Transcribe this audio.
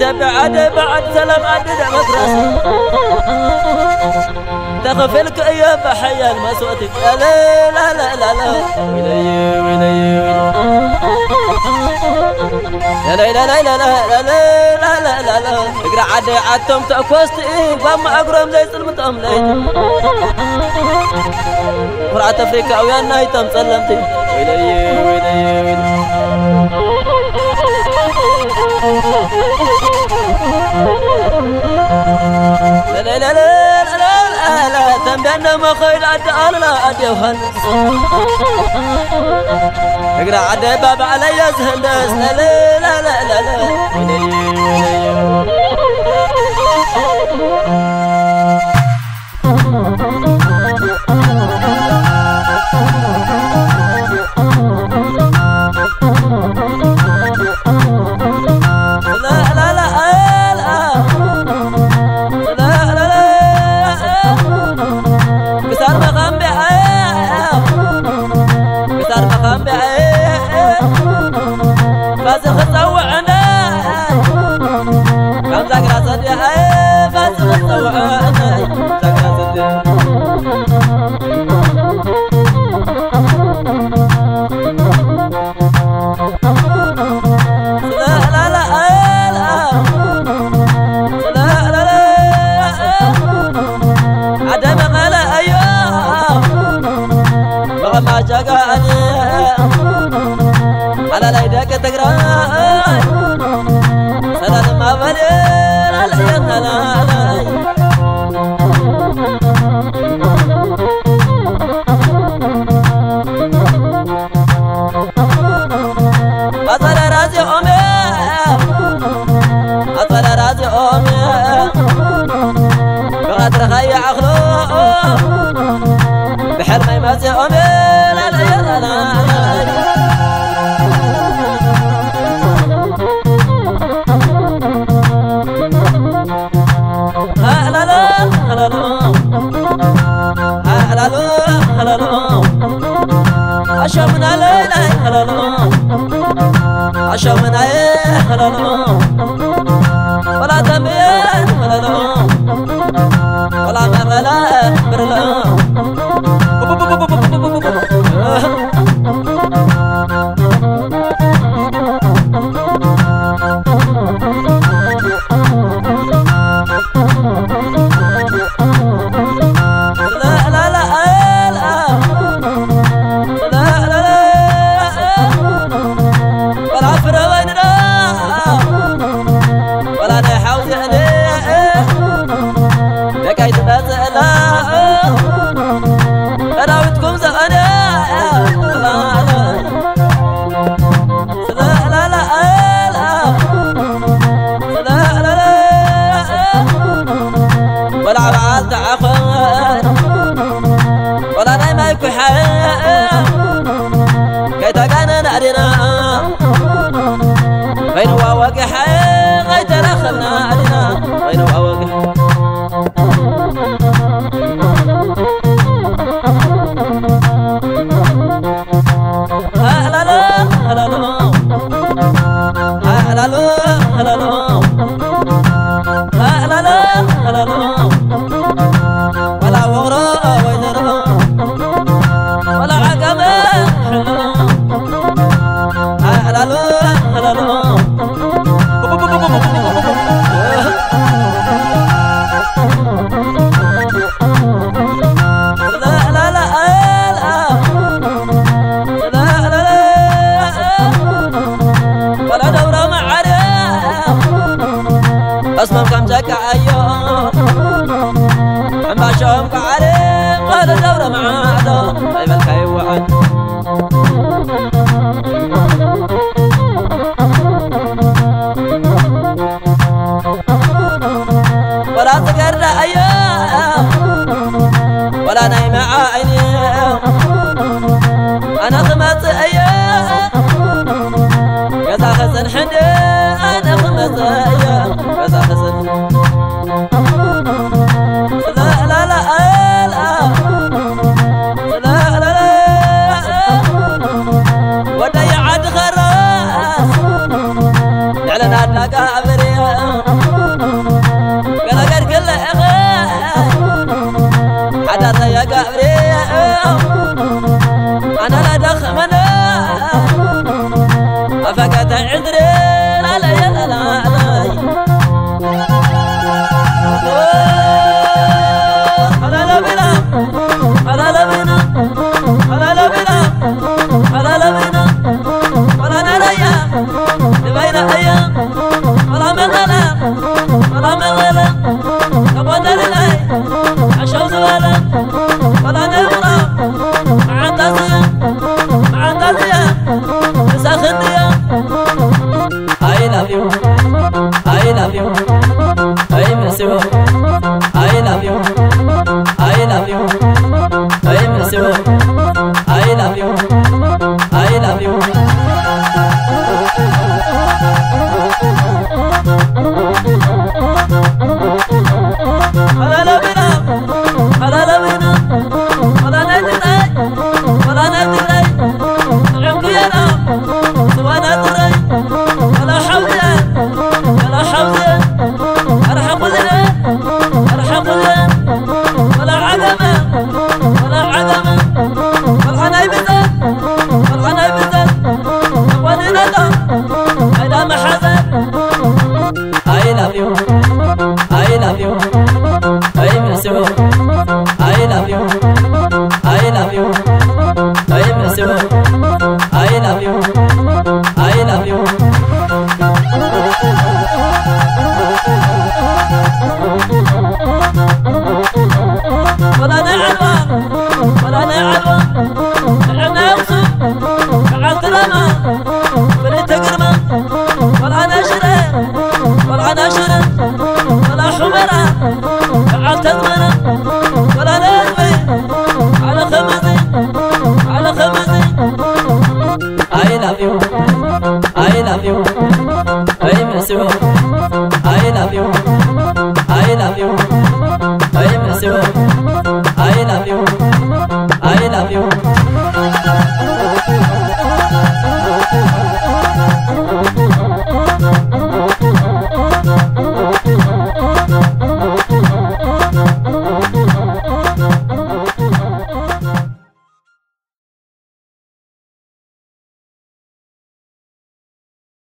تبعد بعد سلام عدد مدرسة تخفلك يا بحيان ما سوتك لا لا لا لا لا ويلي ويلي لا لا لا لا لا لا لا لا لا لا اقرا عدي عدتم تاكوستي وما اقرم زي سلمتهم ليتم قرعة افريقيا ويانا نايتم سلمتي ويلي ويلي لا لا لا لا لا تنبينا ما خيل عدى لا أدي وهندس اقرا عدى باب علي هندس لا لا لا لا لا حسن حني أنا خمسايا هذا حسن لا لا لا لا لا لا ودي عد غراس على نادى قابري قال قال حتى يا قابري أنا لا دخمنا فقد عذري لا لا لا لا I love you.